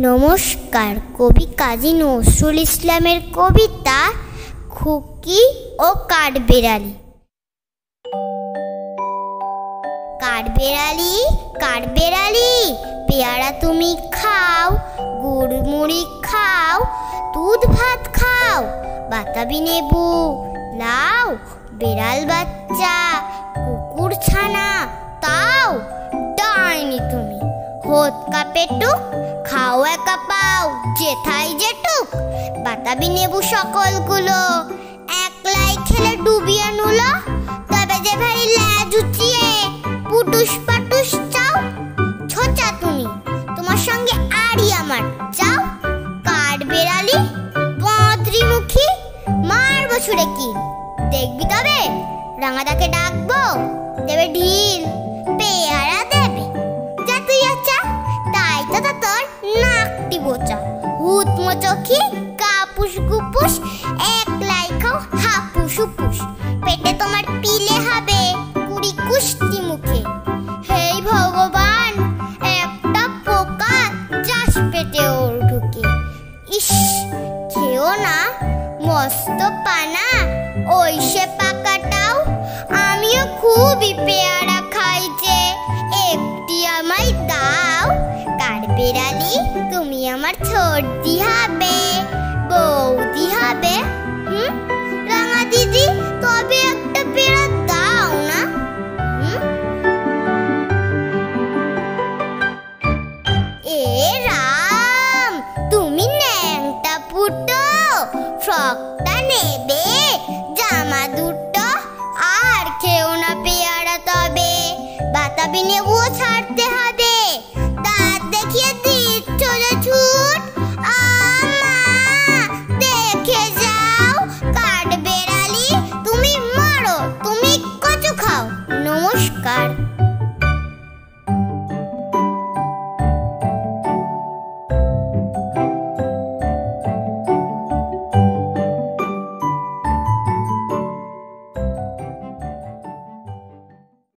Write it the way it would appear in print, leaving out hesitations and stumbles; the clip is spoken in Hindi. नमस्कार। कवि काजी नजरुल इस्लामेर कविता खुकी ओ काठबिड़ाली। काठबिड़ाली काठबिड़ाली पेयारा तुमी खाओ, गुड़ मुड़ी खाओ, दूध भात खाओ, बाताबी नेबू लाओ, बिड़ाल बच्चा कुकुर छाना ताओ। डाइनी तुमी होत का पेटुक, खाओ एका पाओ, जेथाई जेटुक, बाताबी नेबू सकलगुलो एकलाई खेले डुबिये नुलो, तबे जे भारी ल्याज उचिये पुटुस पाटुस चाओ। छोचा तुमी तुम्हार संगे आड़ी आमार चाओ। काठबिड़ाली बद्रीमुखी मारबो छुड़े किल, देखबी तबे रांगादाके डाकबो देबे ढिल, पेयारा देबे जा तुई आचा ताई तो तोर नाकटी बोचा, हुत मोचोखी कापुस गुपुस एक लाइखाओ हापुस उपुस, पेटे तोमार पीले हाबे कुड़ी कुष्टी मुखे, हे भगवान एकटा पोका जास पेटे ओर ढुके, इश खेओ ना मस्त पाना ओई से पाकाटाओ। आमियो खूबी पेयारा खाई जे एकटी आमाई दाओ। काठबिड़ाली तुमी आमार छोटी हाबे बौदी हाबे रांगा दिदी, तबे एकटा पेड़ा दाओ ना। ए राम तुमी न्यांगटा पुटो फ्रकटा नेबे जामा दुटो आर खेओ ना पेयारा, तबे बाताबी नेबुओ छाड़ते हबे, दाँत देखिए दिच्छो ना छूट।